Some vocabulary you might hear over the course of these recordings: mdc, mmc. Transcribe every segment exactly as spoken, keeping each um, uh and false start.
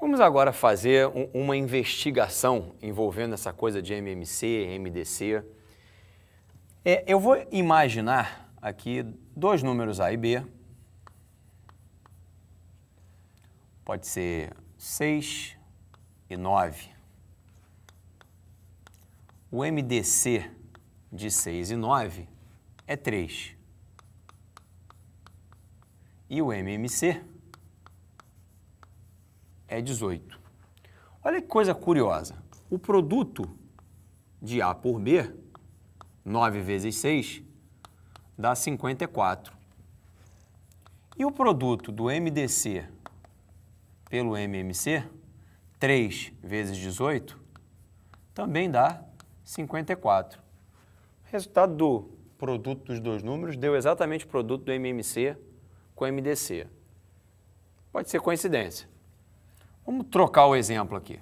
Vamos agora fazer um, uma investigação envolvendo essa coisa de M M C, M D C. É, eu vou imaginar aqui dois números A e B. Pode ser seis e nove. O M D C de seis e nove é três. E o M M C é dezoito. Olha que coisa curiosa. O produto de A por B, nove vezes seis, dá cinquenta e quatro. E o produto do M D C pelo M M C, três vezes dezoito, também dá cinquenta e quatro. O resultado do produto dos dois números deu exatamente o produto do M M C com M D C. Pode ser coincidência. Vamos trocar o exemplo aqui.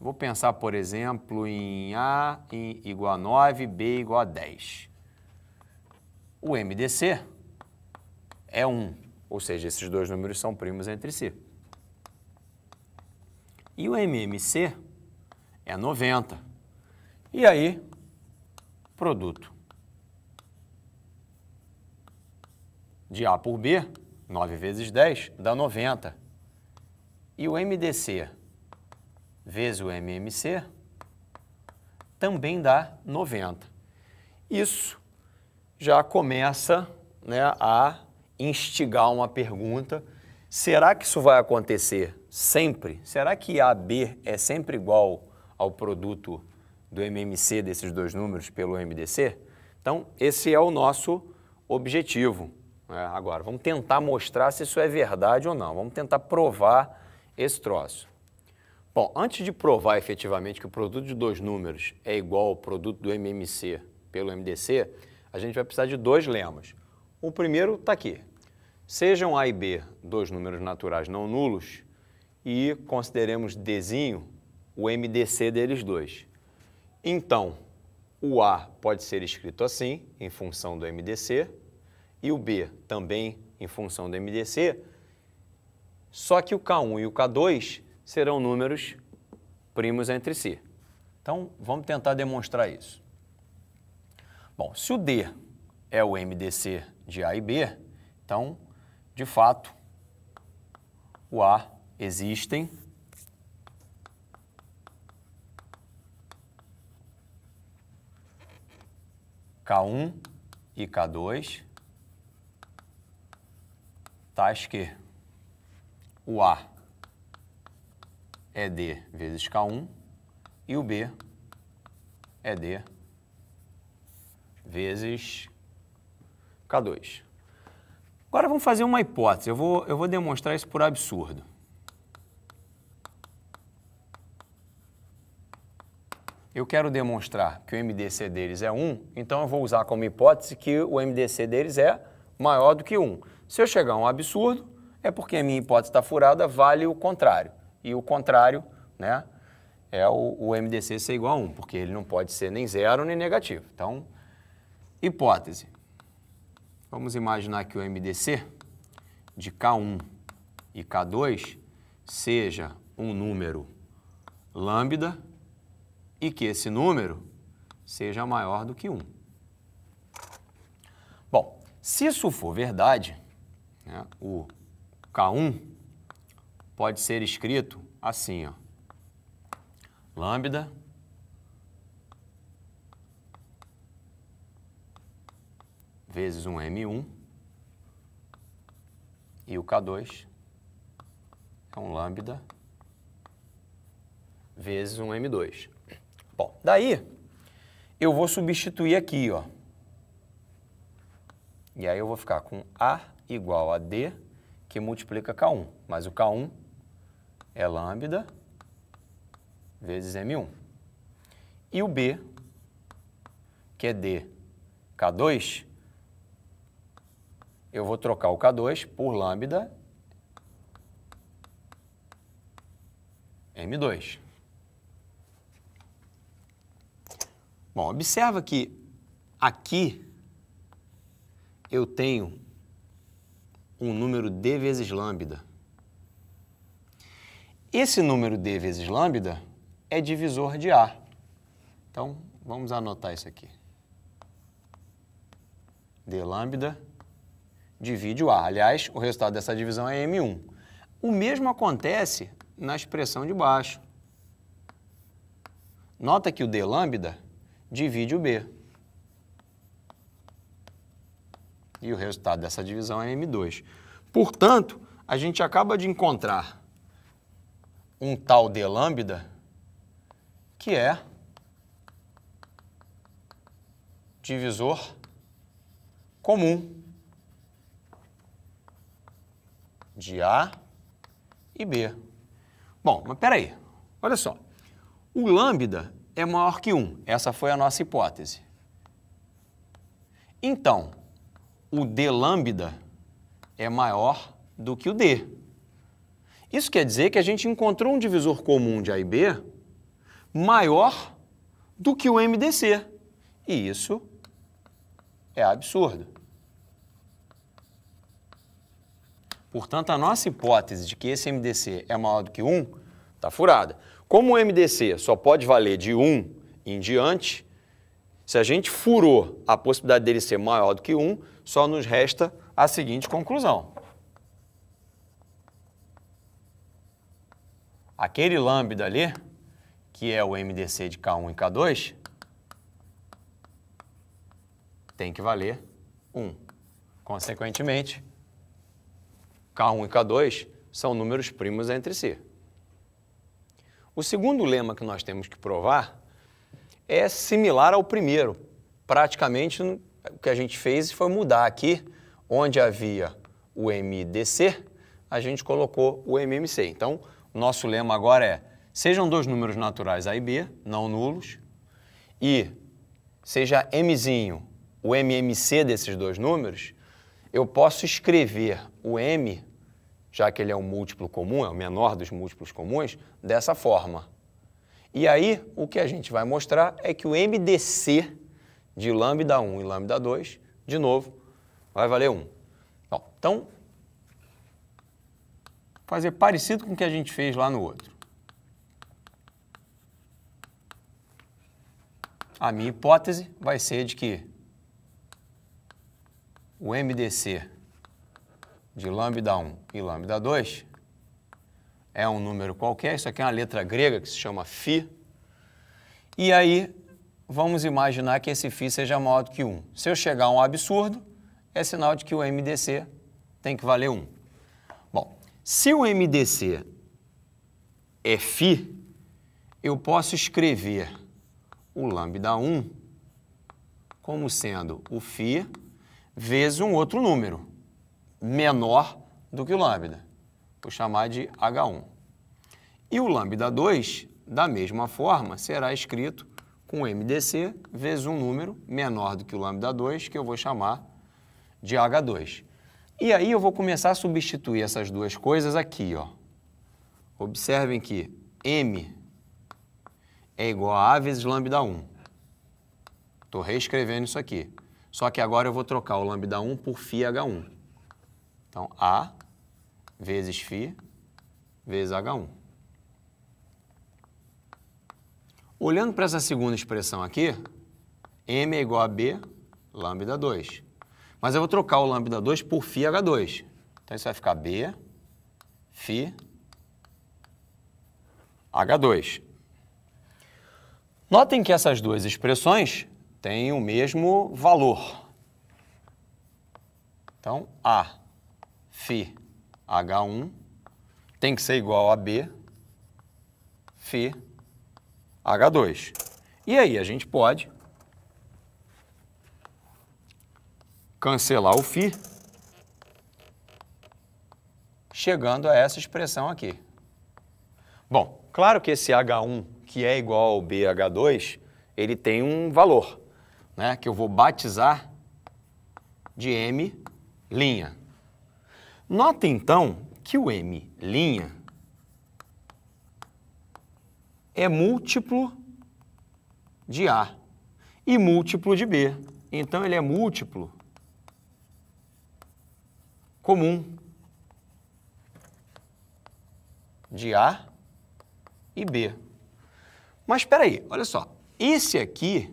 Vou pensar, por exemplo, em A igual a nove, B igual a dez. O M D C é um, ou seja, esses dois números são primos entre si. E o M M C é noventa. E aí, produto de A por B, nove vezes dez, dá noventa. E o M D C vezes o M M C também dá noventa. Isso já começa, né, a instigar uma pergunta. Será que isso vai acontecer sempre? Será que A B é sempre igual ao produto do M M C desses dois números pelo M D C? Então, esse é o nosso objetivo, né? Agora, vamos tentar mostrar se isso é verdade ou não. Vamos tentar provar esse troço. Bom, antes de provar efetivamente que o produto de dois números é igual ao produto do M M C pelo M D C, a gente vai precisar de dois lemas. O primeiro está aqui. Sejam A e B dois números naturais não nulos e consideremos Dzinho o M D C deles dois. Então, o A pode ser escrito assim, em função do M D C, e o B também em função do M D C, só que o K um e o K dois serão números primos entre si. Então, vamos tentar demonstrar isso. Bom, se o D é o M D C de A e B, então, de fato, o A existem K um e K dois, tais que o A é D vezes K um e o B é D vezes K dois. Agora vamos fazer uma hipótese. Eu vou, eu vou demonstrar isso por absurdo. Eu quero demonstrar que o M D C deles é um, então eu vou usar como hipótese que o M D C deles é maior do que um. Se eu chegar a um absurdo, é porque a minha hipótese está furada, vale o contrário. E o contrário, né, é o, o M D C ser igual a um, porque ele não pode ser nem zero nem negativo. Então, hipótese. Vamos imaginar que o M D C de K um e K dois seja um número lambda e que esse número seja maior do que um. Bom, se isso for verdade, né, o K um pode ser escrito assim, ó, lambda vezes um M um e o K dois é um lambda vezes um M dois. Bom, daí eu vou substituir aqui, ó, e aí eu vou ficar com A igual a D que multiplica K um, mas o K um é lambda vezes M um. E o B, que é D K dois, eu vou trocar o K dois por lambda M dois. Bom, observa que aqui eu tenho um número D vezes lambda. Esse número D vezes lambda é divisor de A. Então, vamos anotar isso aqui. D lambda divide o A. Aliás, o resultado dessa divisão é M um. O mesmo acontece na expressão de baixo. Nota que o D lambda divide o B. E o resultado dessa divisão é M dois. Portanto, a gente acaba de encontrar um tal D lambda que é divisor comum de A e B. Bom, mas peraí, olha só. O lambda é maior que um. Essa foi a nossa hipótese. Então, o D lambda é maior do que o D. Isso quer dizer que a gente encontrou um divisor comum de A e B maior do que o M D C. E isso é absurdo. Portanto, a nossa hipótese de que esse M D C é maior do que um está furada. Como o M D C só pode valer de um em diante, se a gente furou a possibilidade dele ser maior do que um, só nos resta a seguinte conclusão. Aquele lambda ali, que é o M D C de K um e K dois, tem que valer um. Consequentemente, K um e K dois são números primos entre si. O segundo lema que nós temos que provar é similar ao primeiro. Praticamente, o que a gente fez foi mudar aqui, onde havia o M D C, a gente colocou o M M C. Então, nosso lema agora é, sejam dois números naturais A e B, não nulos, e seja Mzinho o M M C desses dois números, eu posso escrever o M, já que ele é um múltiplo comum, é o menor dos múltiplos comuns, dessa forma. E aí, o que a gente vai mostrar é que o M D C de lambda um e lambda dois, de novo, vai valer um. Bom, então, fazer parecido com o que a gente fez lá no outro. A minha hipótese vai ser de que o M D C de lambda um e lambda dois é um número qualquer, isso aqui é uma letra grega que se chama φ, e aí vamos imaginar que esse φ seja maior do que um. Se eu chegar a um absurdo, é sinal de que o M D C tem que valer um. Se o M D C é φ, eu posso escrever o lambda um como sendo o φ vezes um outro número menor do que o lambda. Vou chamar de H um. E o lambda dois, da mesma forma, será escrito com M D C vezes um número menor do que o lambda dois, que eu vou chamar de H dois. E aí eu vou começar a substituir essas duas coisas aqui, ó. Observem que M é igual a A vezes lambda um. Estou reescrevendo isso aqui. Só que agora eu vou trocar o lambda um por φH1. Então, A vezes φ vezes H um. Olhando para essa segunda expressão aqui, M é igual a B lambda dois. Mas eu vou trocar o lambda dois por φH dois. Então, isso vai ficar B, φ, H dois. Notem que essas duas expressões têm o mesmo valor. Então, A, φ, H um tem que ser igual a B, φ, H dois. E aí, a gente pode cancelar o φ, chegando a essa expressão aqui. Bom, claro que esse H um, que é igual ao B H dois, ele tem um valor, né, que eu vou batizar de M'. Nota, então, que o M' é múltiplo de A e múltiplo de B. Então, ele é múltiplo comum de A e B. Mas espera aí, olha só. Esse aqui,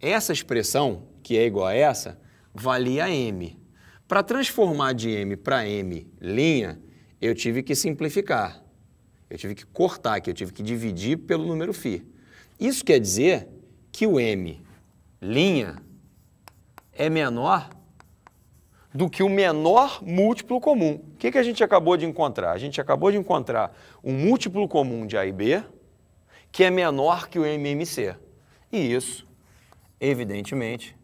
essa expressão, que é igual a essa, valia M. Para transformar de M para M linha, eu tive que simplificar. Eu tive que cortar aqui, eu tive que dividir pelo número φ. Isso quer dizer que o M linha é menor do que o menor múltiplo comum. O que que a gente acabou de encontrar? A gente acabou de encontrar um múltiplo comum de A e B que é menor que o M M C. E isso, evidentemente,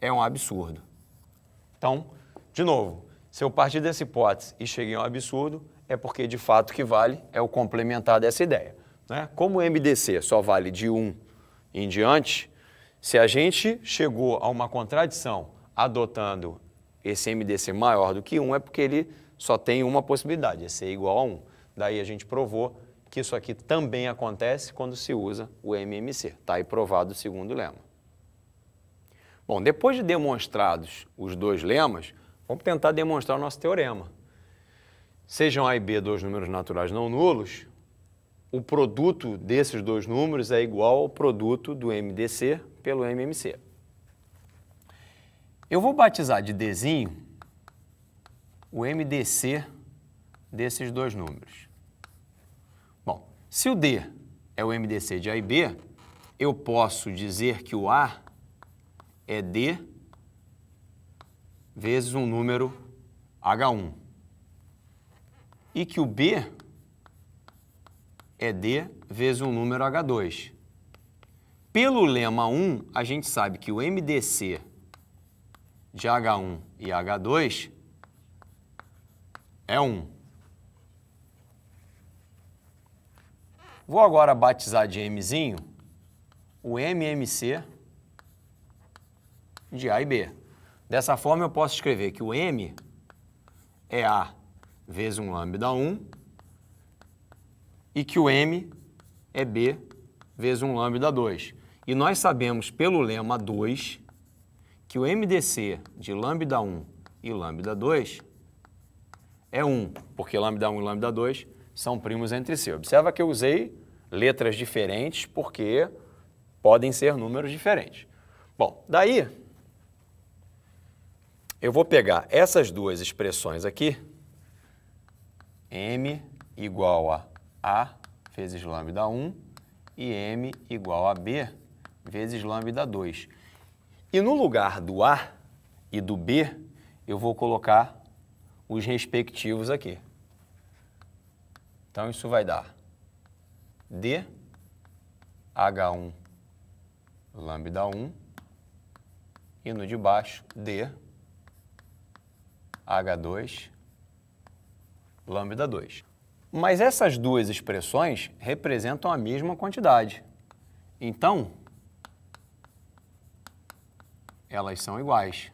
é um absurdo. Então, de novo, se eu partir dessa hipótese e cheguei a um absurdo, é porque de fato o que vale é o complementar dessa ideia, né? Como o M D C só vale de um em diante, se a gente chegou a uma contradição adotando esse M D C maior do que um, é porque ele só tem uma possibilidade, é ser igual a um. Daí a gente provou que isso aqui também acontece quando se usa o M M C. Está aí provado o segundo lema. Bom, depois de demonstrados os dois lemas, vamos tentar demonstrar o nosso teorema. Sejam A e B dois números naturais não nulos, o produto desses dois números é igual ao produto do M D C pelo M M C. Eu vou batizar de Dzinho o M D C desses dois números. Bom, se o D é o M D C de A e B, eu posso dizer que o A é D vezes um número H um e que o B é D vezes um número H dois. Pelo lema um, a gente sabe que o M D C de H um e H dois é um. Vou agora batizar de Mzinho o M M C de A e B. Dessa forma, eu posso escrever que o M é A vezes um lambda um e que o M é B vezes um lambda dois. E nós sabemos pelo lema dois que o M D C de lambda um e lambda dois é um, porque lambda um e lambda dois são primos entre si. Observa que eu usei letras diferentes porque podem ser números diferentes. Bom, daí eu vou pegar essas duas expressões aqui, M igual a A vezes lambda um e M igual a B vezes lambda dois. E no lugar do A e do B, eu vou colocar os respectivos aqui. Então, isso vai dar D, H um, lambda um, e no de baixo, D, H dois, lambda dois. Mas essas duas expressões representam a mesma quantidade. Então, elas são iguais.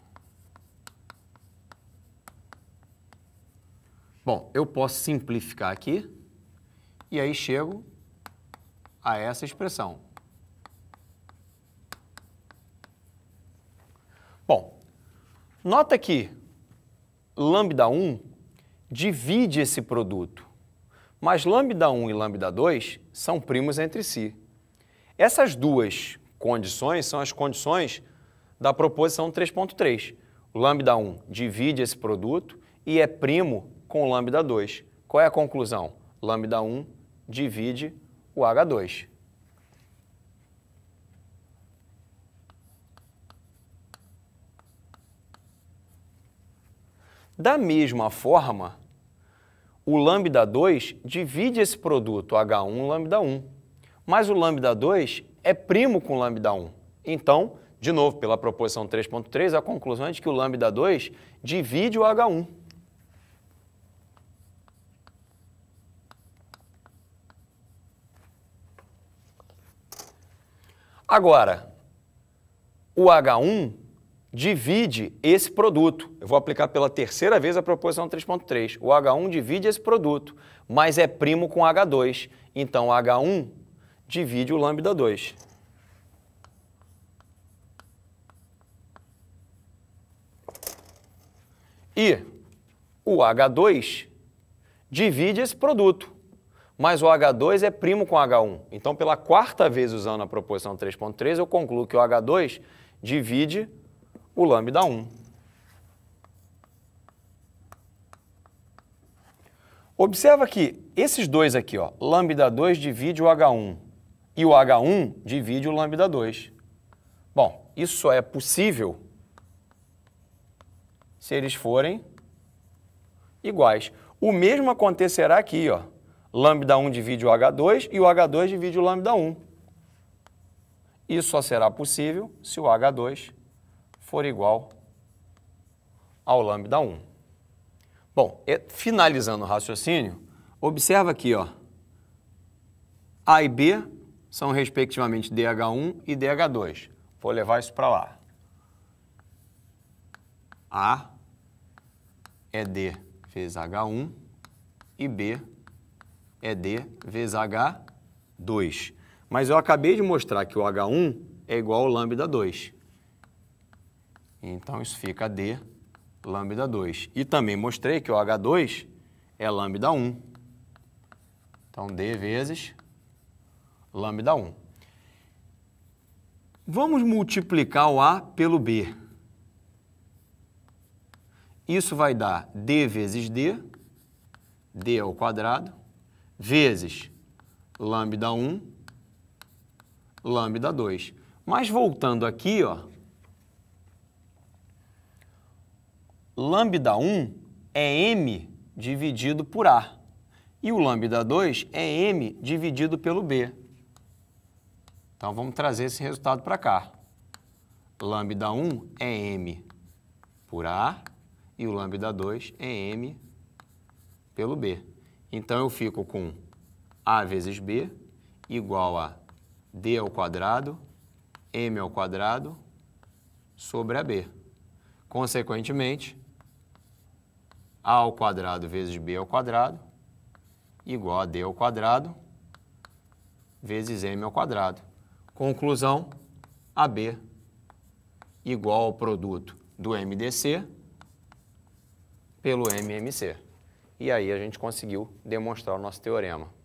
Bom, eu posso simplificar aqui e aí chego a essa expressão. Bom, nota que lambda um divide esse produto. Mas lambda um e lambda dois são primos entre si. Essas duas condições são as condições da proposição três ponto três. O lambda um divide esse produto e é primo com lambda dois. Qual é a conclusão? Lambda um divide o H dois. Da mesma forma, o lambda dois divide esse produto H um lambda um, mas o lambda dois é primo com lambda um. Então, de novo, pela proposição três ponto três, a conclusão é de que o lambda dois divide o H um. Agora, o H um divide esse produto. Eu vou aplicar pela terceira vez a proposição três ponto três. O H um divide esse produto, mas é primo com H dois. Então, H um divide o lambda dois. E o H dois divide esse produto, mas o agá dois é primo com agá um. Então, pela quarta vez usando a proposição três ponto três, eu concluo que o agá dois divide o lambda um. Observa que esses dois aqui, ó, lambda dois divide o agá um e o agá um divide o lambda dois. Bom, isso só é possível se eles forem iguais. O mesmo acontecerá aqui, ó. Lambda um divide o agá dois e o agá dois divide o lambda um. Isso só será possível se o agá dois for igual ao lambda um. Bom, finalizando o raciocínio, observa aqui, ó, A e B são respectivamente dê agá um e dê agá dois. Vou levar isso para lá. A é D vezes agá um e B é D vezes agá dois. Mas eu acabei de mostrar que o agá um é igual ao lambda dois. Então, isso fica D lambda dois. E também mostrei que o agá dois é lambda um. Então, D vezes lambda um. Vamos multiplicar o A pelo B. Isso vai dar D vezes D, D ao quadrado, vezes lambda um, lambda dois. Mas voltando aqui, ó, lambda um é M dividido por A. E o lambda dois é M dividido pelo B. Então, vamos trazer esse resultado para cá. Lambda um é M por A e o lambda dois é M pelo B. Então, eu fico com A vezes B igual a D ao quadrado, M ao quadrado, sobre A B. Consequentemente, A ao quadrado vezes B ao quadrado igual a D ao quadrado vezes M ao quadrado. Conclusão, A B igual ao produto do M D C pelo M M C. E aí a gente conseguiu demonstrar o nosso teorema.